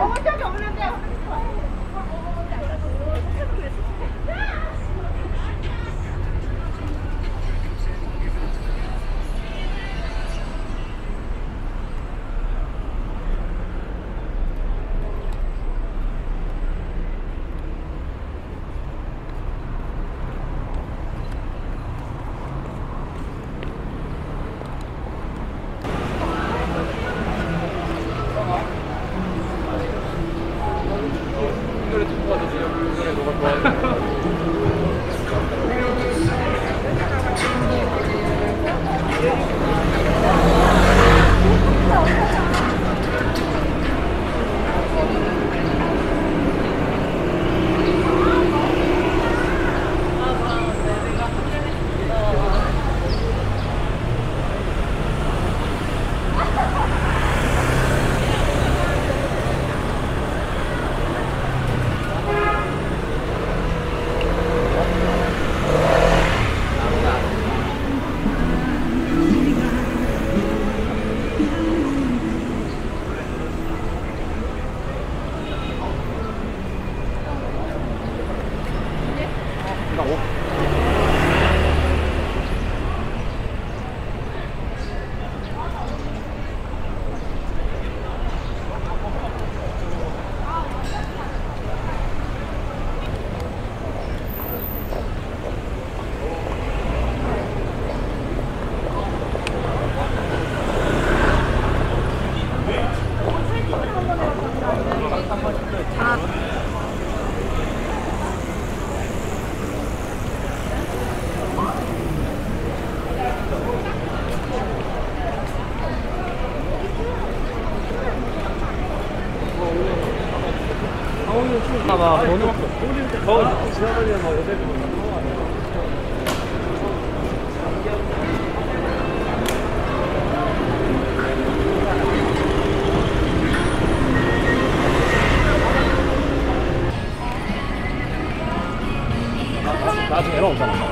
먹은 적이 없는데 막 너는 더 지나가면 막 여자분들 나중에 애가 없잖아.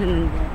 드는데.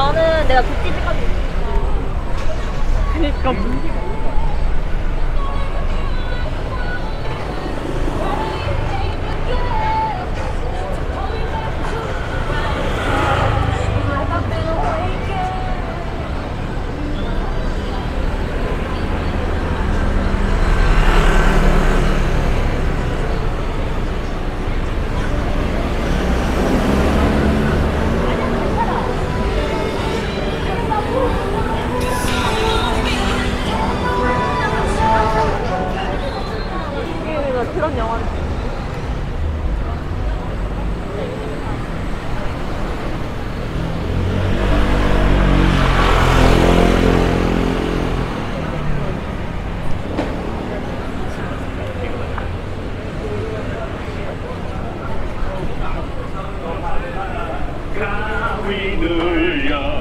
나는 내가 국기집 하고 있어. 그니까 그런 영화는 가위 눌려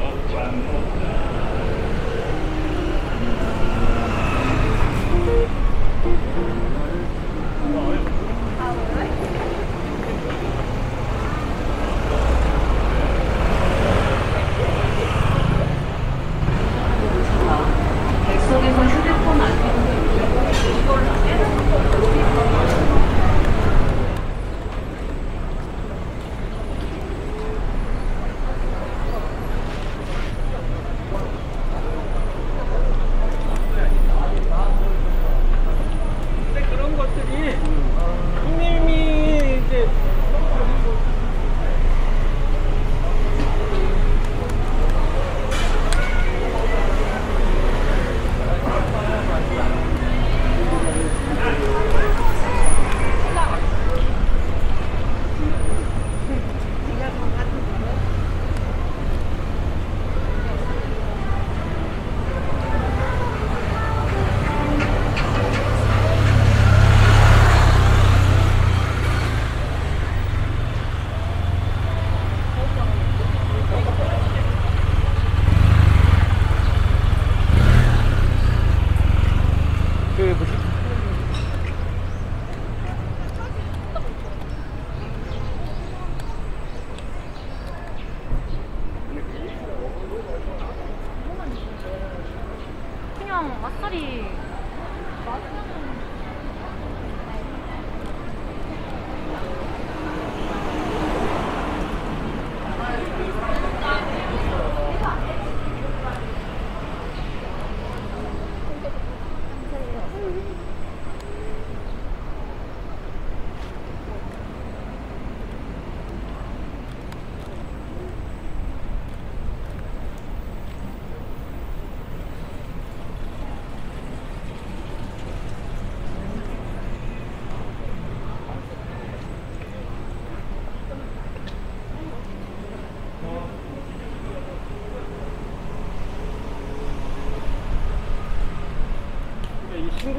그냥 맛살이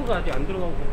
친구가 아직 안 들어가고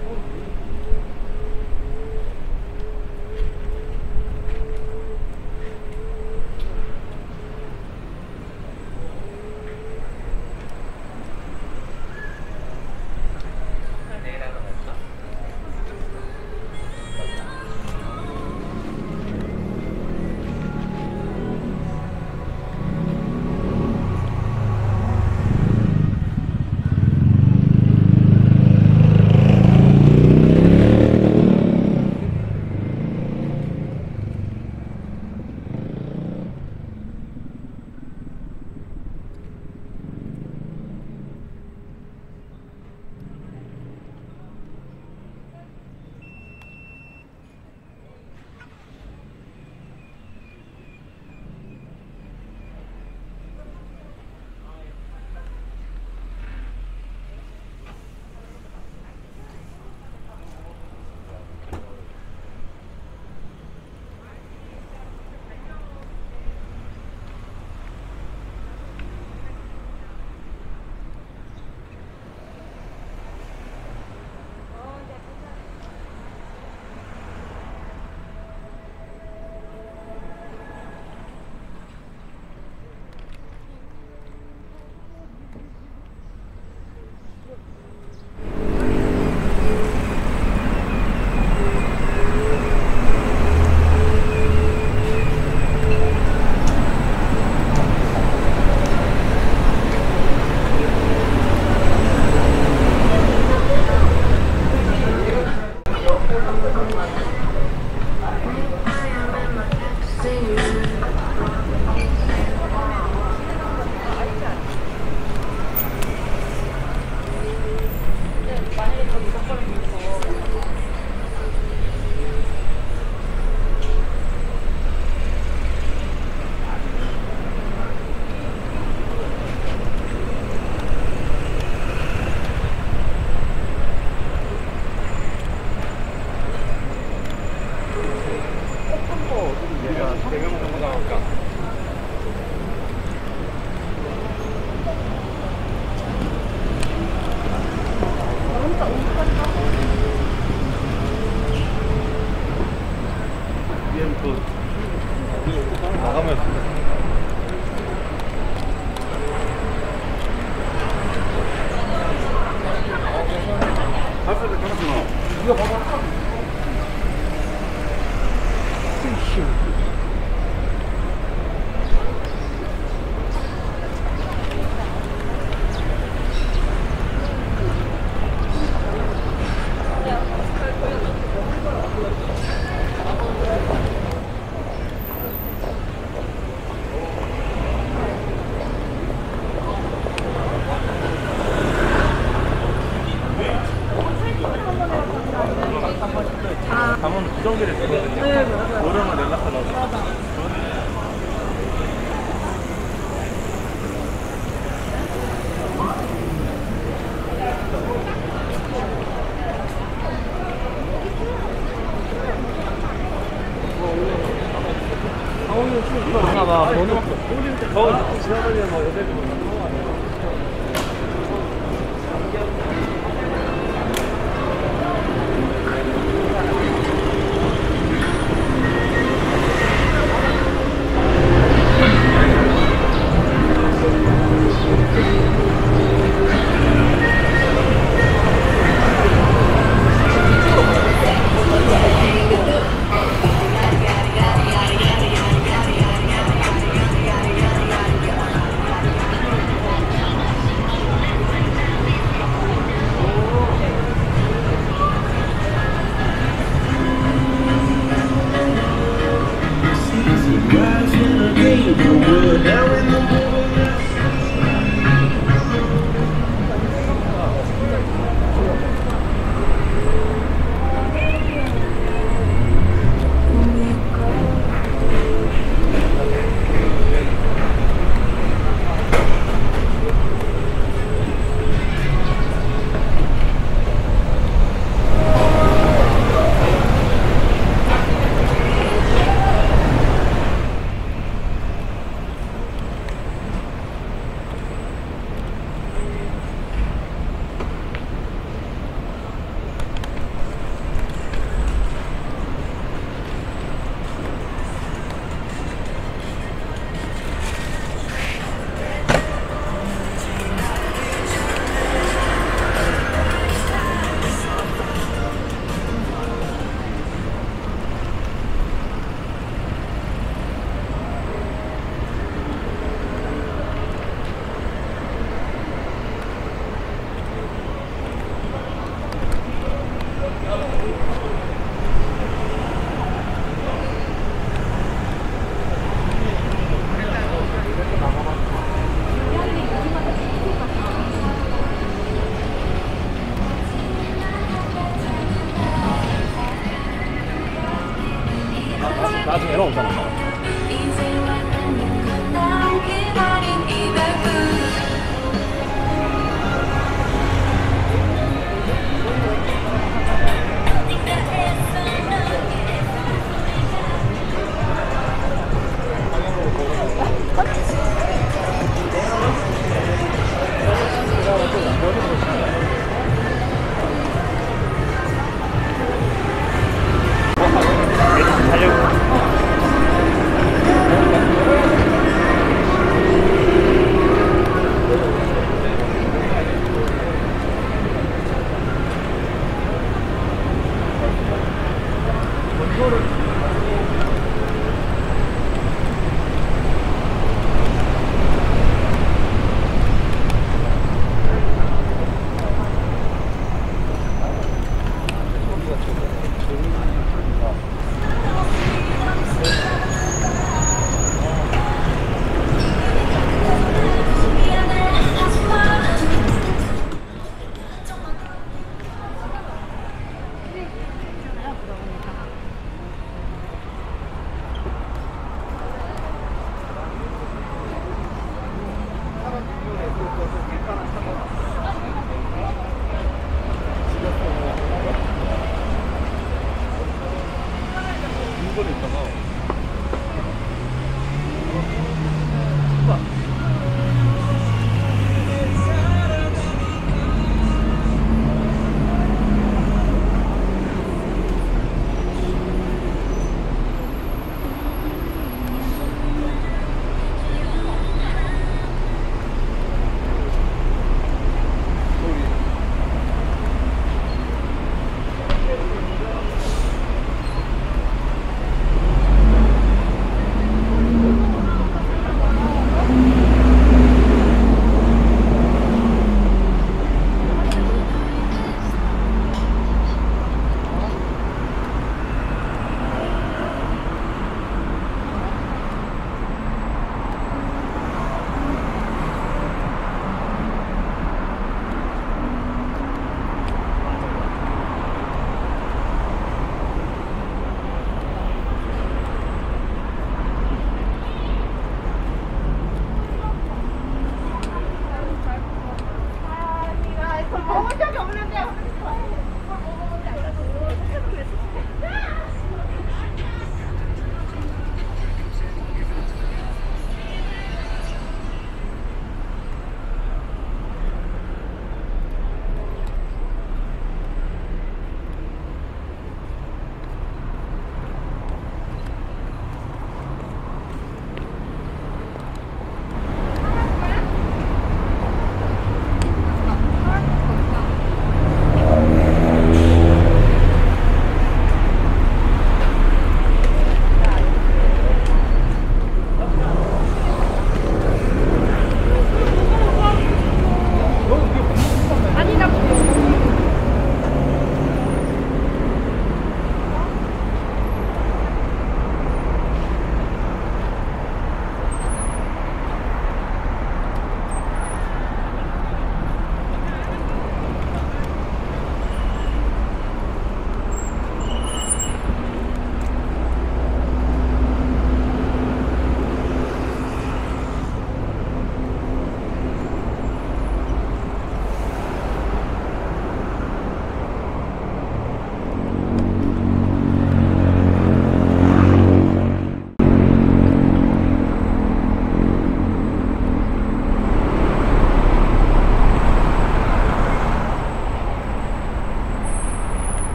지난번에 뭐 여덟 분